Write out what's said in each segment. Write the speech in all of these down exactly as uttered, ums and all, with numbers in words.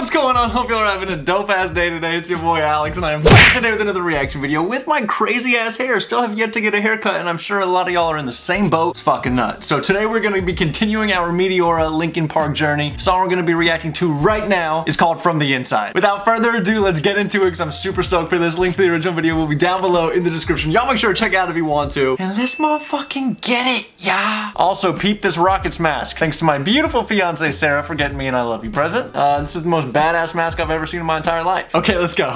what's going on? Hope y'all are having a dope-ass day today. It's your boy Alex, and I am back today with another reaction video with my crazy-ass hair. Still have yet to get a haircut, and I'm sure a lot of y'all are in the same boat. It's fucking nuts. So today we're gonna be continuing our Meteora Linkin Park journey. The song we're gonna be reacting to right now is called From the Inside. Without further ado, let's get into it, because I'm super stoked for this. Link to the original video will be down below in the description. Y'all make sure to check out if you want to. And let's motherfucking get it, yeah. Also, peep this Rockets mask. Thanks to my beautiful fiance, Sarah, for getting me an I love you present. Uh, this is the most badass mask I've ever seen in my entire life. Okay, let's go.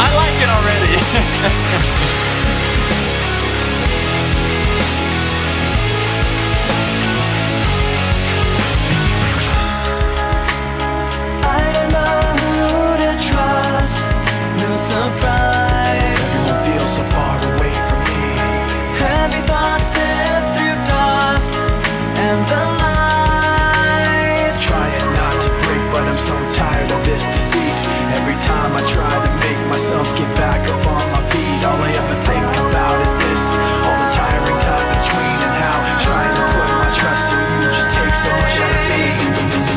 I like it already. I don't know who to trust. No surprise. Someone feels so far away from me. Heavy thoughts sift through dust and the lies. Trying not to break, but I'm so tired of this deceit. Every time I try to make myself get back up on my feet, all I ever think about is this, all the tiring time between and how trying to put my trust in you just takes so much out of me.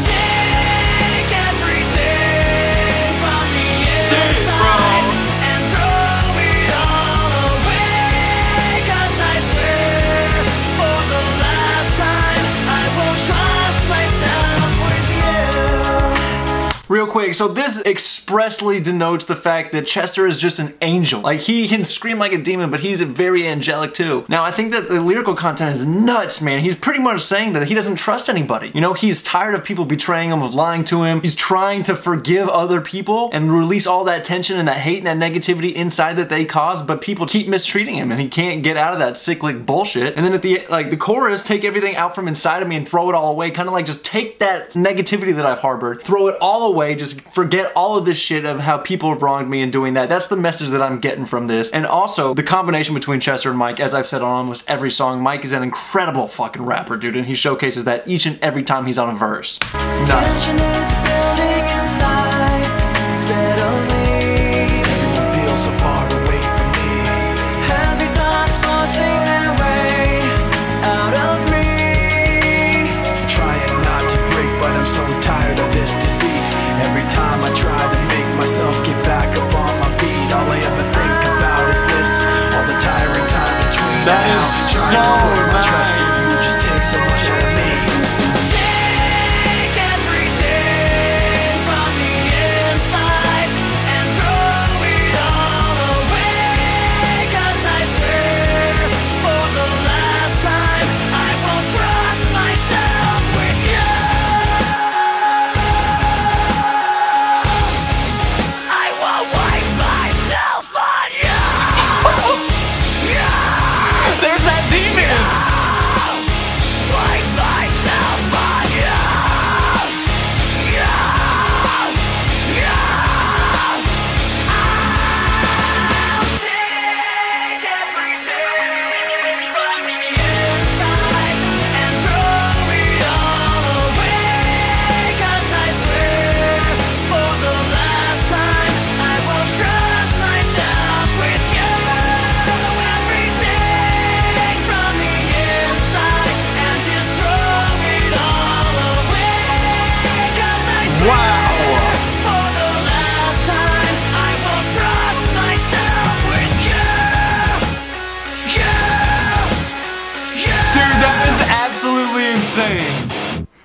Take everything from the inside and throw it all away, 'cause I swear for the last time I won't trust myself with you. Real quick, so this expression expressly denotes the fact that Chester is just an angel. Like, he can scream like a demon, but he's very angelic too. Now, I think that the lyrical content is nuts, man. He's pretty much saying that he doesn't trust anybody. You know, he's tired of people betraying him, of lying to him. He's trying to forgive other people and release all that tension and that hate and that negativity inside that they caused, but people keep mistreating him and he can't get out of that cyclic bullshit. And then at the, like, the chorus, take everything out from inside of me and throw it all away. Kind of like, just take that negativity that I've harbored, throw it all away, just forget all of this shit of how people have wronged me and doing that. That's the message that I'm getting from this. And also, the combination between Chester and Mike, as I've said on almost every song, Mike is an incredible fucking rapper, dude, and he showcases that each and every time he's on a verse. Nuts. Tension is building inside, steadily. Everyone feels so far away from me. Heavy thoughts forcing their way out of me. Trying not to break, but I'm so tired of this deceit. Every time I try to make myself get back up on my feet, all I ever think about is this, all the tiring time between. That is so nice. Trust in you just takes so much out of me. Take everything from the inside and throw it all away, 'cause I swear for the last time I won't trust myself with you.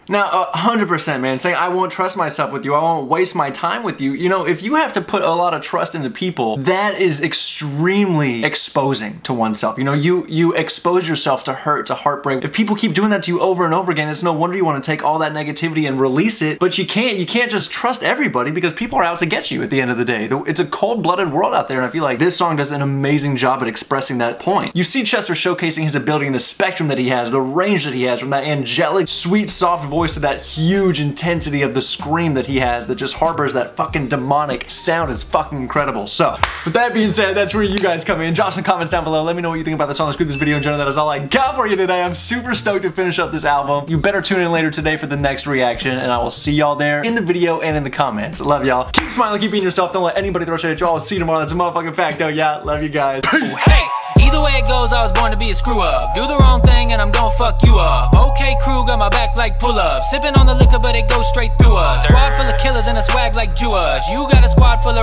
Now, one hundred percent, man, saying I won't trust myself with you, I won't waste my time with you. You know, if you have to put a lot of trust into people, that is extremely exposing to oneself. You know, you you expose yourself to hurt, to heartbreak. If people keep doing that to you over and over again, it's no wonder you want to take all that negativity and release it, but you can't. You can't just trust everybody, because people are out to get you at the end of the day. It's a cold-blooded world out there, and I feel like this song does an amazing job at expressing that point. You see Chester showcasing his ability and the spectrum that he has, the range that he has, from that angelic, sweet, soft voice voice to that huge intensity of the scream that he has that just harbors that fucking demonic sound is fucking incredible. So, with that being said, that's where you guys come in. Drop some comments down below. Let me know what you think about the song, this video in general. That is all I got for you today. I'm super stoked to finish up this album. You better tune in later today for the next reaction, and I will see y'all there in the video and in the comments. Love y'all. Keep smiling, keep being yourself. Don't let anybody throw shit at y'all. I'll see you tomorrow. That's a motherfucking fact. Oh yeah, love you guys. Peace. Hey. Either way it goes, I was born to be a screw-up. Do the wrong thing and I'm gonna fuck you up. Okay crew, got my back like pull-ups. Sipping on the liquor but it goes straight through us. Squad full of killers and a swag like Jewers. You got a squad full of